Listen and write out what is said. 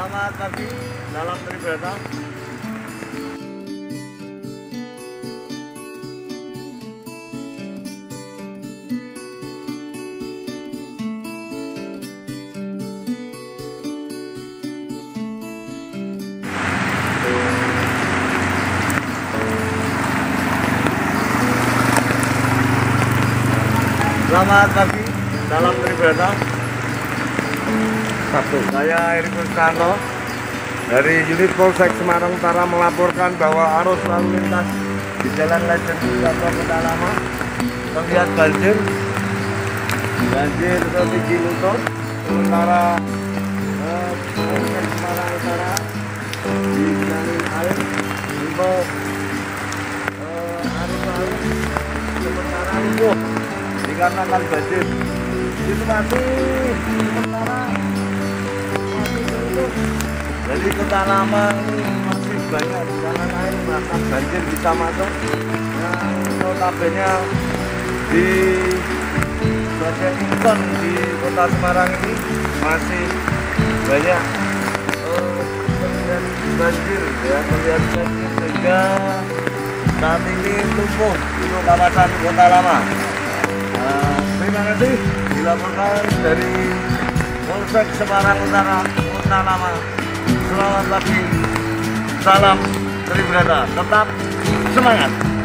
Selamat pagi, dalam Tribrata. Selamat pagi, dalam Tribrata. Saya Ir Kusdano dari unit Polsek Semarang Utara melaporkan bahwa arus lalu lintas di Jalan Legend Kota Lama terlihat banjir tertinggi luntur, sementara Polsek Semarang Utara digenangi air untuk arus lalu sementara lumpuh dikarenakan banjir. Situasi sementara jadi Kota Lama masih banyak di jalan air, bahkan banjir bisa masuk. Nah, notabene di bagian Inton di Kota Semarang ini masih banyak banjir, ya banjir sehingga saat ini lumpuh di kawasan Kota Lama. Terima kasih, dilaporkan dari Polsek Semarang Utara. Nama. Selamat pagi, salam Tribrata, tetap semangat.